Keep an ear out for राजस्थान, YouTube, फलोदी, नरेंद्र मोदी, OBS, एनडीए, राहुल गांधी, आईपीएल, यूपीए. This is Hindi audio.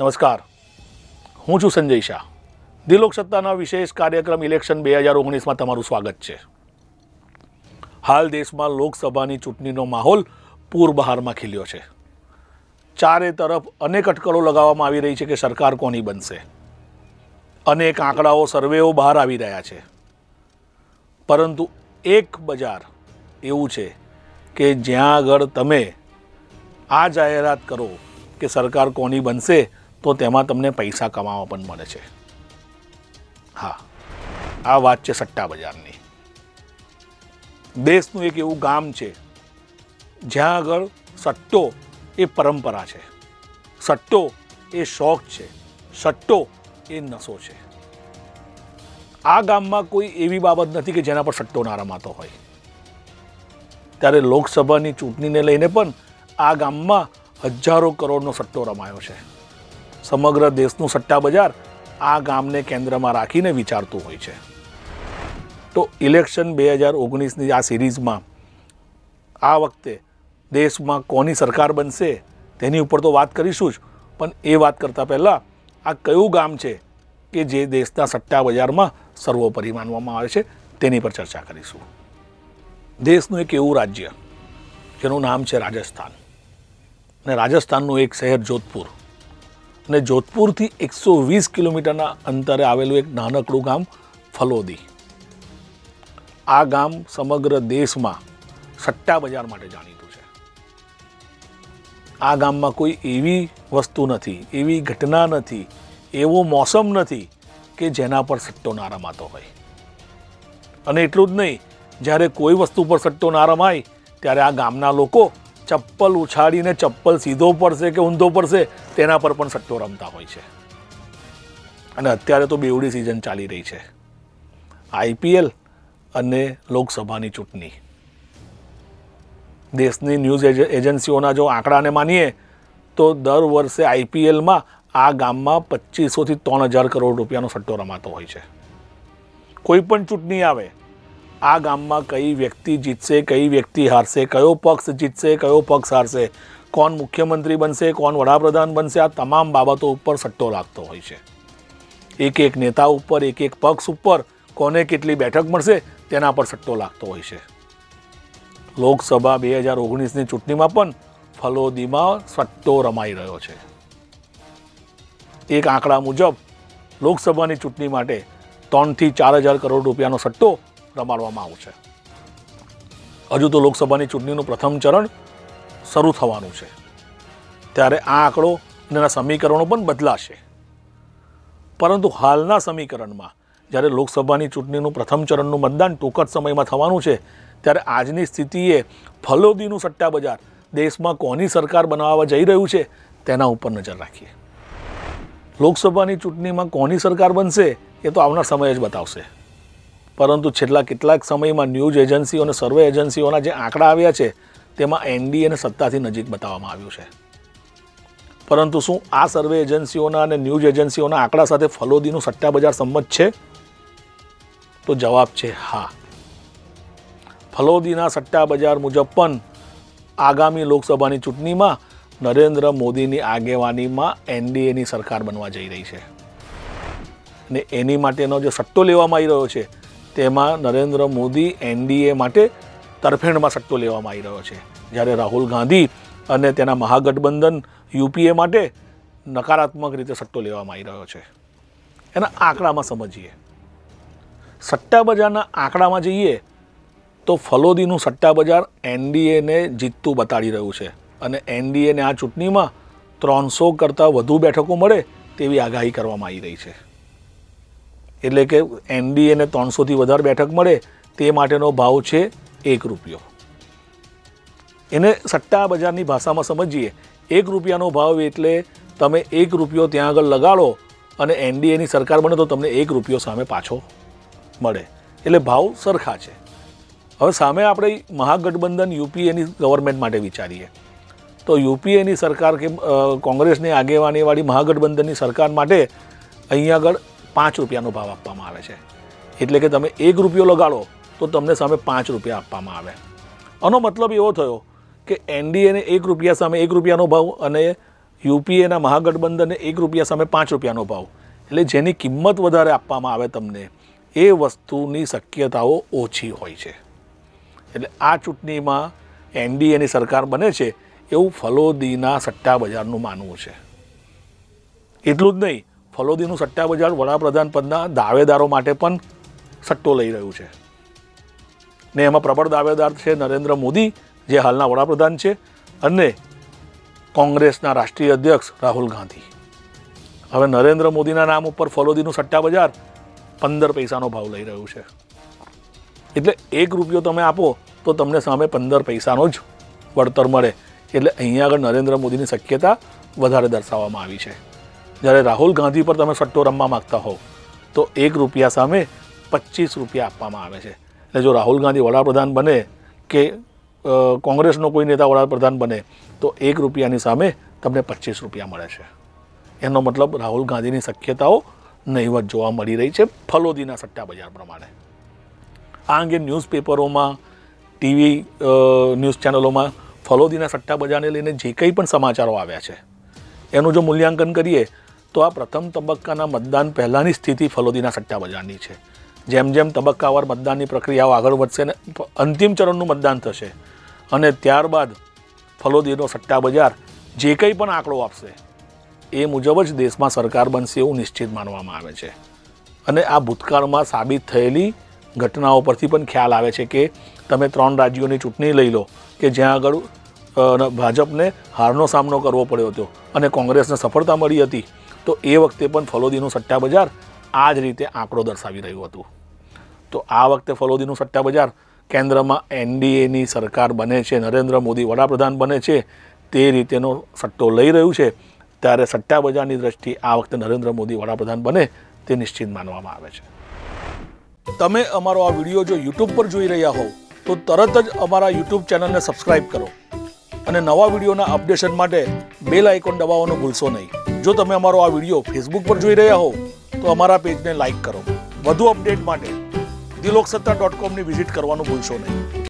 नमस्कार, हूँ छू संजय शाह। दिलोकसत्ता विशेष कार्यक्रम इलेक्शन 2019 में तमारू स्वागत छे। हाल देश में लोकसभा चूंटणीनो माहौल पूरबहार में खील्यो छे। चारे तरफ अनेक अटकळो लगावामां आवी रही है कि सरकार कोनी बनशे। अनेक आंकड़ाओ सर्वेओ बहार आवी रह्या छे, परंतु एक बजार एवुं छे कि ज्यां आगळ तमे आ जाहेरात करो कि सरकार कोनी बनशे तो तेमां तमने पैसा कमावा पण मळे छे। हाँ, आ वात छे सट्टा बजारनी। देशनुं एक एवुं गाम छे ज्यां आगळ सट्टो ए परंपरा है, सट्टो ए शौक है, सट्टो ए नशो है। आ गाम में कोई एवी बाबत नहीं कि जेना पर सट्टो ना रमातो होय। त्यारे लोकसभा की चूंटणी ने लईने पण आ गाम में हजारों करोड़ों सट्टो रमायो है। समग्र देशनु सट्टा बजार आ गाम ने केन्द्र में राखीने विचारतुं होय छे। तो इलेक्शन 2019 आ सीरीज में आ वखते देश में कोनी सरकार बनशे तेनी उपर तो बात करीशुं ज, पण ए बात करता पहला आ क्यू गाम है कि जे देशना सट्टा बजार में सर्वोपरि मानवामां आवे छे तेनी पर चर्चा करीशुं। देशनुं एक एवुं राज्य जेनुं नाम है राजस्थान, ने राजस्थाननुं एक शहर जोधपुर, ने जोधपुरथी 120 किलोमीटरना अंतरे आवेलुं एक नानकड़ुं गाम फलोदी। आ गाम समग्र देश में सट्टा बजार माटे जाणीतुं है। आ गाम में कोई एवी वस्तु नहीं, एवी घटना नहीं, एवो मौसम नहीं कि जेना पर सट्टो ना रमातो होय। अने एटलुं ज नहीं, ज्यारे कोई वस्तु पर सट्टो ना रमाय त्यारे आ गामना लोको चप्पल उछाड़ीने चप्पल सीधो पड़शे के ऊंधो पड़शे तेना पर पण सट्टो रमता होय छे। अने अत्यारे तो बेवड़ी सीजन चाली रही है। आईपीएल अने लोकसभानी चूंटणी, देशनी न्यूज एजेंसीओना जो आंकड़ा ने मानीए तो दर वर्षे आईपीएल में आ गाम में 2500 થી 3000 કરોડ रुपयानो सट्टो रमातो होय छे। कोईपण चूंटणी आवे आ गाम में कई व्यक्ति जीतशे, कई व्यक्ति हारशे, कयो पक्ष जीतशे, कयो पक्ष हारशे, कोण मुख्यमंत्री बनशे, कोण वडाप्रधान बनशे, आ तमाम बाबतो उपर सट्टो लागतो होय छे। एक एक नेता उपर, एक एक पक्ष उपर कोने केटली बेठक मळशे तेना पर सट्टो लागतो होय छे। लोकसभा 2019 ની ચૂંટણીમાં પણ ફલોદીમાં સટ્ટો રમાઈ રહ્યો છે। એક આંકડા મુજબ લોકસભાની ચૂંટણી માટે 3 થી 4000 કરોડ રૂપિયાનો સટ્ટો રમાડવામાં આવશે। હજુ તો લોકસભાની ચૂંટણીનું પ્રથમ ચરણ શરૂ થવાનું છે, ત્યારે આ આંકડો અને સમીકરણો પણ બદલાશે। પરંતુ હાલના સમીકરણમાં જ્યારે લોકસભાની ચૂંટણીનું પ્રથમ ચરણનું મતદાન ટૂંક જ સમયમાં થવાનું છે, त्यारे आजनी स्थितिए फलोदीनु सट्टा बजार देश में कोनी सरकार बनावा जई रह्यु छे तेना उपर नजर राखीए। लोकसभानी चूंटणी में कोनी सरकार बनशे ए तो आवनार समय ज बतावशे, परंतु छेल्ला केटलाक समय में न्यूज एजेंसीओ अने सर्वे एजेंसीओना जे आंकड़ा आव्या छे तेमां एनडीए ने सत्ताथी नजीक बताववामां आव्युं छे। परंतु शुं आ सर्वे एजेंसीओना अने न्यूज एजेंसीओना आंकड़ा साथे फलोदीनु सट्टा बजार संमत छे? तो जवाब छे हाँ। फलोदीना सट्टा बजार मुजब पण आगामी लोकसभानी चूंटणीमां नरेंद्र मोदीनी आगेवानीमां एनडीएनी सरकार बनवा जई रही छे ने एनी माटेनो जो सट्टो लेवामां आई रह्यो छे तेमां नरेंद्र मोदी एनडीए माटे तरफेणमां सट्टो लेवामां आई रह्यो छे, ज्यारे राहुल गांधी अने तेना महागठबंधन यूपीए माटे नकारात्मक रीते सट्टो लेवामां आई रह्यो छे। एना आंकड़ामां समजीए, सट्टा बजारना आंकड़ामां जोईए तो फलोदीनु सट्टा बजार एनडीए ने जीततुं बताड़ी रह्युं छे अने एनडीए ने आ चूंटणी में 300 करता वधु बेठको मळे तेवी आगाही करवामां आवी रही है। एटले के एनडीए ने 300 थी वधारे बेठक मळे ते माटेनो भाव छे ₹1। एने सट्टा बजारनी भाषामां समजीए, ₹1 भाव एटले तमे ₹1 त्यां आगळ लगाड़ो अने एनडीए नी सरकार बने तो तमने ₹1 सामे पाछो मळे, एटले भाव सरखा छे। हवे सामे आपणे महागठबंधन यूपीए नी गवर्नमेंट माटे विचारीए तो यूपीए नी सरकार के कांग्रेस ने आगेवानी वाली महागठबंधन नी सरकार माटे अहींया आगळ ₹5નો भाव आपवामां आवे छे। एटले के तमे ₹1 लगाड़ो तो तमने सामे ₹5 आपवामां आवे। आनो मतलब एवो थयो के एनडीए ने ₹1 સામે ₹1નો ભાવ અને यूपीएना महागठबंधने ₹1 સામે ₹5નો ભાવ, એટલે જેની કિંમત વધારે આપવામાં આવે તમને એ વસ્તુની શક્યતાઓ ઓછી હોય છે। એટલે આ ચૂંટણીમાં એનડીએની સરકાર બને છે એવું ફલોદીના સટ્ટા બજારનું માનવું છે। એટલું જ નહીં, ફલોદીનું સટ્ટા બજાર વડાપ્રધાન પદના દાવેદારો માટે પણ સટ્ટો લઈ રહ્યું છે ને એમાં પ્રબળ દાવેદાર છે નરેન્દ્ર મોદી જે હાલના વડાપ્રધાન છે અને कांग्रेसના राष्ट्रीय अध्यक्ष राहुल गांधी। हवे नरेंद्र मोदीना नाम पर फलोदीनु सट्टा बजार 15 पैसानो भाव लई रह्यो छे। एटले ₹1 तमे आपो तो तमने सामे 15 पैसानो ज वळतर मळे। एटले अहींया आगळ नरेंद्र मोदीनी शक्यता वधारे दर्शाववामां आवी छे। ज्यारे राहुल गांधी पर तमे सट्टो रमवा मांगता हो तो ₹1 सामे ₹25 आपवामां आवे छे। एटले जो राहुल गांधी वडाप्रधान बने के कांग्रेसनो कोई नेता वडाप्रधान बने तो ₹1 सामे तमने ₹25 मळे छे। एनो मतलब राहुल गांधीनी शक्यताओ नहीवत जोवा मळी रही छे फलोदीना सट्टा बजार प्रमाणे। आ अंगे न्यूज़पेपरोमां टीवी न्यूज़ चेनलोमां फलोदीना सट्टा बजारने लईने जे कंई पण समाचारो आव्या छे एनुं जो मूल्यांकन करीए तो आ प्रथम तबक्काना मतदान पहेलानी स्थिति फलोदीना सट्टा बजारनी छे। जेम जेम तबक्कावार मतदाननी प्रक्रियाओ आगळ वधशे ने अंतिम चरणनुं मतदान थशे अने त्यारबाद फलोदीनो सट्टा बजार जे कंई पण आंकड़ो आपशे ए मुजब ज देश में सरकार बनशे एवुं निश्चित मानवामां आवे छे। अने आ भूतकाळमां साबित थयेली घटनाओं परथी पण ख्याल आवे छे के तमे 3 राज्योनी चूंटणी लई लो के ज्यां आगळ भाजपने हारनो सामनो करवो पड्यो हतो अने कांग्रेसने सफलता मळी हती तो ए वखते पण फलोदीनो सट्टा बजार आ ज रीते आंकड़ो दर्शावी रह्युं हतुं। तो आ वखते फलोदीनो सट्टा बजार केन्द्र में एनडीएनी सरकार बने छे, नरेंद्र मोदी वडाप्रधान बने छे ते रीतेनो सट्टो लई रह्युं छे। त्यारे सट्टा बजारनी दृष्टि आ वखते नरेंद्र मोदी वडाप्रधान बने ते निश्चित मानवामां आवे छे। तमे अमारो आ विडियो जो यूट्यूब पर जोई रह्या हो तो तरत ज अमारा यूट्यूब चेनलने सब्सक्राइब करो अने नवा विडियोना अपडेशन माटे बेल आइकॉन दबाववानुं भूलशो नहीं। जो तमे अमारो आ विडियो फेसबुक पर जोई रह्या हो तो अमारा पेजने लाइक करो। વધુ અપડેટ માટે દિલોકસત્તા.com ની વિઝિટ કરવાનું ભૂલશો નહીં।